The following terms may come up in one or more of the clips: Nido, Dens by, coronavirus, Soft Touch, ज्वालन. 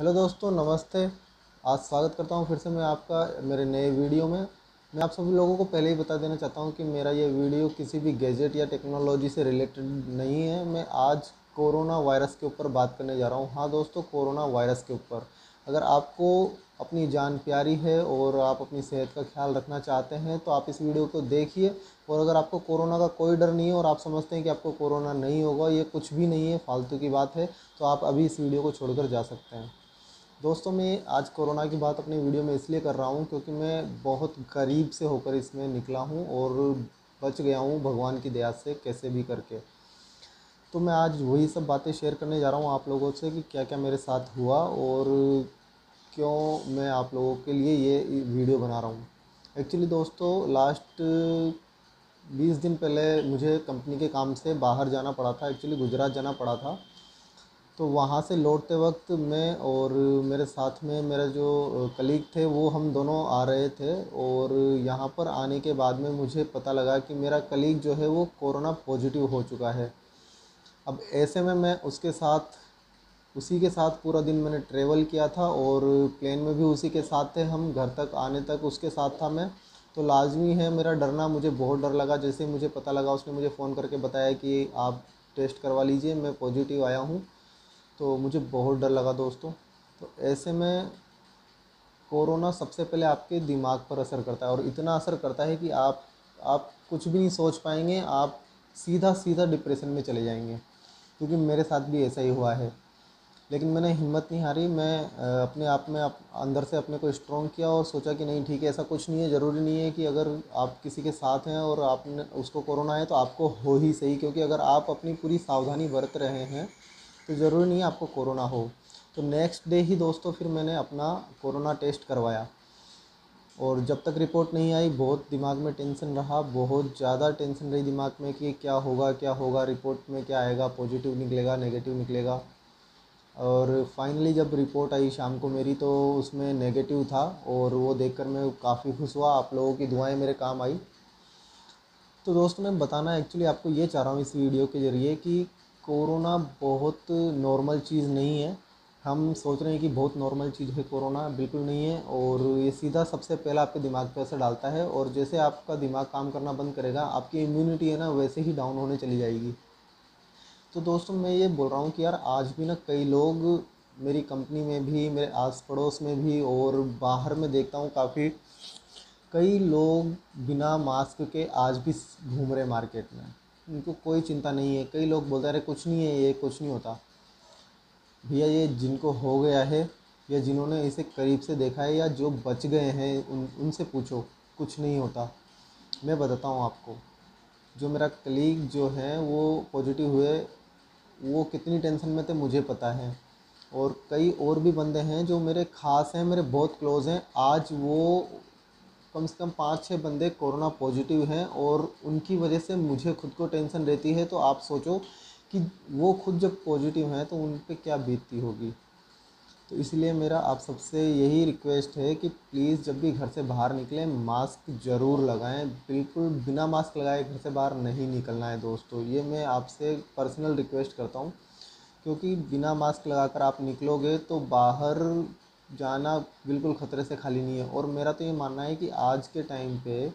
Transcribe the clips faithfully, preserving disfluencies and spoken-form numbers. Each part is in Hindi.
हेलो दोस्तों, नमस्ते। आज स्वागत करता हूं फिर से मैं आपका मेरे नए वीडियो में। मैं आप सभी लोगों को पहले ही बता देना चाहता हूं कि मेरा ये वीडियो किसी भी गैजेट या टेक्नोलॉजी से रिलेटेड नहीं है। मैं आज कोरोना वायरस के ऊपर बात करने जा रहा हूं। हाँ दोस्तों, कोरोना वायरस के ऊपर। अगर आपको अपनी जान प्यारी है और आप अपनी सेहत का ख्याल रखना चाहते हैं तो आप इस वीडियो को देखिए। और अगर आपको कोरोना का कोई डर नहीं है और आप समझते हैं कि आपको कोरोना नहीं होगा, ये कुछ भी नहीं है, फालतू की बात है, तो आप अभी इस वीडियो को छोड़कर जा सकते हैं। दोस्तों, मैं आज कोरोना की बात अपनी वीडियो में इसलिए कर रहा हूँ क्योंकि मैं बहुत करीब से होकर इसमें निकला हूँ और बच गया हूँ भगवान की दया से, कैसे भी करके। तो मैं आज वही सब बातें शेयर करने जा रहा हूँ आप लोगों से कि क्या क्या मेरे साथ हुआ और क्यों मैं आप लोगों के लिए ये वीडियो बना रहा हूँ। एक्चुअली दोस्तों, लास्ट बीस दिन पहले मुझे कंपनी के काम से बाहर जाना पड़ा था। एक्चुअली गुजरात जाना पड़ा था। तो वहाँ से लौटते वक्त मैं और मेरे साथ में मेरे जो कलीग थे वो हम दोनों आ रहे थे। और यहाँ पर आने के बाद में मुझे पता लगा कि मेरा कलीग जो है वो कोरोना पॉजिटिव हो चुका है। अब ऐसे में मैं उसके साथ उसी के साथ पूरा दिन मैंने ट्रेवल किया था और प्लेन में भी उसी के साथ थे हम, घर तक आने तक उसके साथ था मैं। तो लाजमी है मेरा डरना, मुझे बहुत डर लगा। जैसे मुझे पता लगा उसने मुझे फ़ोन करके बताया कि आप टेस्ट करवा लीजिए, मैं पॉजिटिव आया हूँ, तो मुझे बहुत डर लगा दोस्तों। तो ऐसे में कोरोना सबसे पहले आपके दिमाग पर असर करता है और इतना असर करता है कि आप आप कुछ भी नहीं सोच पाएंगे, आप सीधा सीधा डिप्रेशन में चले जाएंगे, क्योंकि मेरे साथ भी ऐसा ही हुआ है। लेकिन मैंने हिम्मत नहीं हारी, मैं अपने आप में आप, अंदर से अपने को स्ट्रॉन्ग किया और सोचा कि नहीं, ठीक है, ऐसा कुछ नहीं है। ज़रूरी नहीं है कि अगर आप किसी के साथ हैं और आपने उसको कोरोना है तो आपको हो ही सही, क्योंकि अगर आप अपनी पूरी सावधानी बरत रहे हैं तो ज़रूरी नहीं है आपको कोरोना हो। तो नेक्स्ट डे ही दोस्तों फिर मैंने अपना कोरोना टेस्ट करवाया और जब तक रिपोर्ट नहीं आई बहुत दिमाग में टेंशन रहा, बहुत ज़्यादा टेंशन रही दिमाग में कि क्या होगा क्या होगा, रिपोर्ट में क्या आएगा, पॉजिटिव निकलेगा नेगेटिव निकलेगा। और फाइनली जब रिपोर्ट आई शाम को मेरी तो उसमें नेगेटिव था और वो देखकर मैं काफ़ी खुश हुआ। आप लोगों की दुआएं मेरे काम आई। तो दोस्तों, मैं बताना एक्चुअली आपको ये चाह रहा हूँ इस वीडियो के ज़रिए कि कोरोना बहुत नॉर्मल चीज़ नहीं है। हम सोच रहे हैं कि बहुत नॉर्मल चीज़ है कोरोना, बिल्कुल नहीं है। और ये सीधा सबसे पहला आपके दिमाग पर असर डालता है और जैसे आपका दिमाग काम करना बंद करेगा, आपकी इम्यूनिटी है ना वैसे ही डाउन होने चली जाएगी। तो दोस्तों, मैं ये बोल रहा हूँ कि यार आज भी ना कई लोग मेरी कंपनी में भी, मेरे आस पड़ोस में भी और बाहर में देखता हूँ काफ़ी कई लोग बिना मास्क के आज भी घूम रहे मार्केट में, उनको कोई चिंता नहीं है। कई लोग बोलते रहे कुछ नहीं है, ये कुछ नहीं होता। भैया, ये जिनको हो गया है या जिन्होंने इसे करीब से देखा है या जो बच गए हैं उन उनसे पूछो, कुछ नहीं होता। मैं बताता हूँ आपको, जो मेरा कलीग जो है वो पॉजिटिव हुए, वो कितनी टेंशन में थे मुझे पता है। और कई और भी बंदे हैं जो मेरे खास हैं, मेरे बहुत क्लोज़ हैं, आज वो कम से कम पाँच छः बंदे कोरोना पॉजिटिव हैं और उनकी वजह से मुझे खुद को टेंशन रहती है। तो आप सोचो कि वो खुद जब पॉजिटिव हैं तो उन पे क्या बीतती होगी। तो इसलिए मेरा आप सबसे यही रिक्वेस्ट है कि प्लीज़ जब भी घर से बाहर निकलें मास्क ज़रूर लगाएं, बिल्कुल बिना मास्क लगाए घर से बाहर नहीं निकलना है दोस्तों। ये मैं आपसे पर्सनल रिक्वेस्ट करता हूँ, क्योंकि बिना मास्क लगाकर आप निकलोगे तो बाहर जाना बिल्कुल ख़तरे से खाली नहीं है। और मेरा तो ये मानना है कि आज के टाइम पे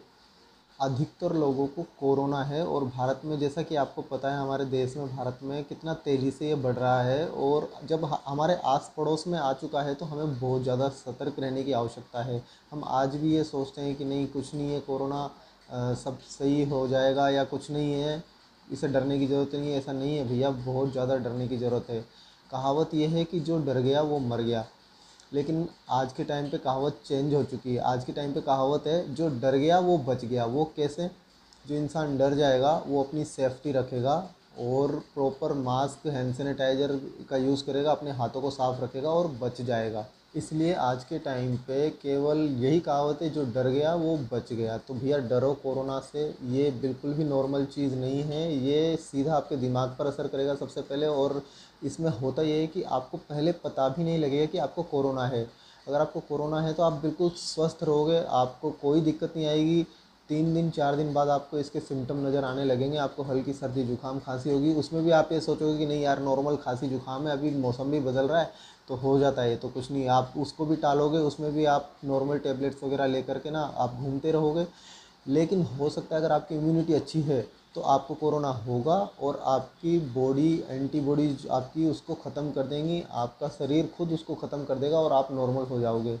अधिकतर लोगों को कोरोना है और भारत में, जैसा कि आपको पता है हमारे देश में, भारत में कितना तेज़ी से ये बढ़ रहा है और जब हमारे आस पड़ोस में आ चुका है तो हमें बहुत ज़्यादा सतर्क रहने की आवश्यकता है। हम आज भी ये सोचते हैं कि नहीं कुछ नहीं है कोरोना, सब सही हो जाएगा या कुछ नहीं है, इसे डरने की ज़रूरत नहीं है। ऐसा नहीं है भैया, बहुत ज़्यादा डरने की ज़रूरत है। कहावत यह है कि जो डर गया वो मर गया, लेकिन आज के टाइम पे कहावत चेंज हो चुकी है। आज के टाइम पे कहावत है जो डर गया वो बच गया। वो कैसे? जो इंसान डर जाएगा वो अपनी सेफ्टी रखेगा और प्रॉपर मास्क, हैंड सैनिटाइज़र का यूज़ करेगा, अपने हाथों को साफ़ रखेगा और बच जाएगा। इसलिए आज के टाइम पे केवल यही कहावत है, जो डर गया वो बच गया। तो भैया डरो कोरोना से, ये बिल्कुल भी नॉर्मल चीज़ नहीं है। ये सीधा आपके दिमाग पर असर करेगा सबसे पहले। और इसमें होता ये है कि आपको पहले पता भी नहीं लगेगा कि आपको कोरोना है। अगर आपको कोरोना है तो आप बिल्कुल स्वस्थ रहोगे, आपको कोई दिक्कत नहीं आएगी। तीन दिन चार दिन बाद आपको इसके सिम्टम नज़र आने लगेंगे, आपको हल्की सर्दी जुकाम खांसी होगी। उसमें भी आप ये सोचोगे कि नहीं यार नॉर्मल खांसी जुकाम है, अभी मौसम भी बदल रहा है, तो हो जाता है, तो कुछ नहीं, आप उसको भी टालोगे, उसमें भी आप नॉर्मल टेबलेट्स वगैरह लेकर के ना आप घूमते रहोगे। लेकिन हो सकता है अगर आपकी इम्यूनिटी अच्छी है तो आपको कोरोना होगा और आपकी बॉडी एंटीबॉडीज आपकी उसको ख़त्म कर देंगी, आपका शरीर खुद उसको ख़त्म कर देगा और आप नॉर्मल हो जाओगे।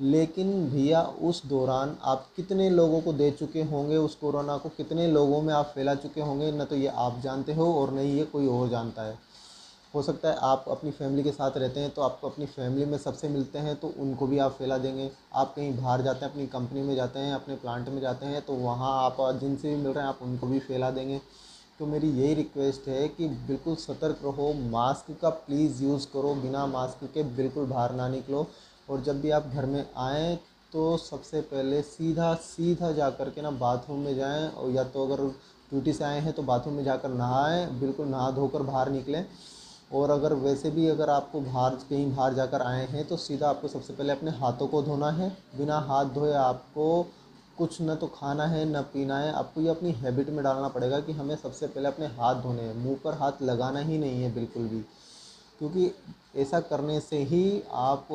लेकिन भैया उस दौरान आप कितने लोगों को दे चुके होंगे उस कोरोना को, कितने लोगों में आप फैला चुके होंगे, ना तो ये आप जानते हो और नहीं ये कोई और जानता है। हो सकता है आप अपनी फैमिली के साथ रहते हैं तो आपको अपनी फैमिली में सबसे मिलते हैं तो उनको भी आप फैला देंगे। आप कहीं बाहर जाते हैं, अपनी कंपनी में जाते हैं, अपने प्लांट में जाते हैं, तो वहाँ आप जिनसे भी मिल रहे हैं आप उनको भी फैला देंगे। तो मेरी यही रिक्वेस्ट है कि बिल्कुल सतर्क रहो, मास्क का प्लीज़ यूज़ करो, बिना मास्क के बिल्कुल बाहर ना निकलो। और जब भी आप घर में आएँ तो सबसे पहले सीधा सीधा जा कर के ना बाथरूम में जाएँ, और या तो अगर ड्यूटी से आए हैं तो बाथरूम में जाकर नहाएं, बिल्कुल नहा धोकर बाहर निकलें। और अगर वैसे भी अगर आपको बाहर कहीं बाहर जाकर आए हैं तो सीधा आपको सबसे पहले अपने हाथों को धोना है। बिना हाथ धोए आपको कुछ ना तो खाना है ना पीना है, आपको ये अपनी हैबिट में डालना पड़ेगा कि हमें सबसे पहले अपने हाथ धोने हैं, मुंह पर हाथ लगाना ही नहीं है बिल्कुल भी, क्योंकि ऐसा करने से ही आप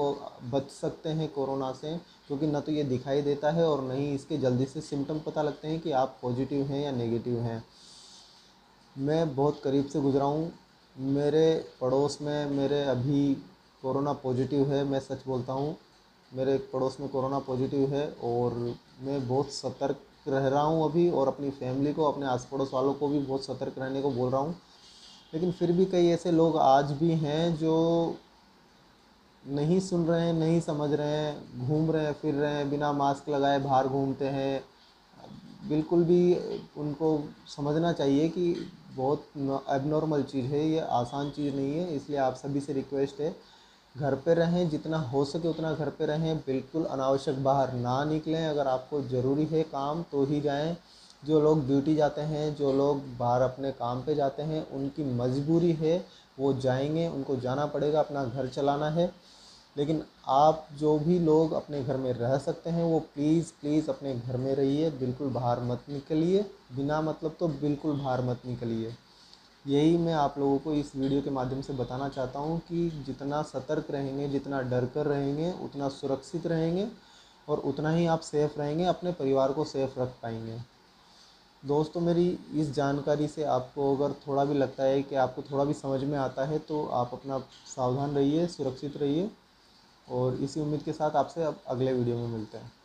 बच सकते हैं कोरोना से। क्योंकि ना तो ये दिखाई देता है और ना ही इसके जल्दी से सिम्टम पता लगते हैं कि आप पॉजिटिव हैं या नेगेटिव हैं। मैं बहुत करीब से गुजरा हूँ, मेरे पड़ोस में मेरे अभी कोरोना पॉजिटिव है, मैं सच बोलता हूँ, मेरे पड़ोस में कोरोना पॉजिटिव है और मैं बहुत सतर्क रह रहा हूँ अभी, और अपनी फैमिली को अपने आस पड़ोस वालों को भी बहुत सतर्क रहने को बोल रहा हूँ। लेकिन फिर भी कई ऐसे लोग आज भी हैं जो नहीं सुन रहे हैं, नहीं समझ रहे हैं, घूम रहे हैं फिर रहे हैं, बिना मास्क लगाए बाहर घूमते हैं। बिल्कुल भी उनको समझना चाहिए कि बहुत एबनॉर्मल चीज़ है ये, आसान चीज़ नहीं है। इसलिए आप सभी से रिक्वेस्ट है घर पे रहें, जितना हो सके उतना घर पे रहें, बिल्कुल अनावश्यक बाहर ना निकलें। अगर आपको ज़रूरी है काम तो ही जाएं। जो लोग ड्यूटी जाते हैं, जो लोग बाहर अपने काम पे जाते हैं, उनकी मजबूरी है, वो जाएंगे, उनको जाना पड़ेगा, अपना घर चलाना है। लेकिन आप जो भी लोग अपने घर में रह सकते हैं वो प्लीज़ प्लीज़ अपने घर में रहिए, बिल्कुल बाहर मत निकलिए, बिना मतलब तो बिल्कुल बाहर मत निकलिए। यही मैं आप लोगों को इस वीडियो के माध्यम से बताना चाहता हूँ कि जितना सतर्क रहेंगे, जितना डर कर रहेंगे, उतना सुरक्षित रहेंगे और उतना ही आप सेफ़ रहेंगे, अपने परिवार को सेफ़ रख पाएंगे। दोस्तों मेरी इस जानकारी से आपको अगर थोड़ा भी लगता है कि आपको थोड़ा भी समझ में आता है तो आप अपना सावधान रहिए, सुरक्षित रहिए, और इसी उम्मीद के साथ आपसे अब अगले वीडियो में मिलते हैं।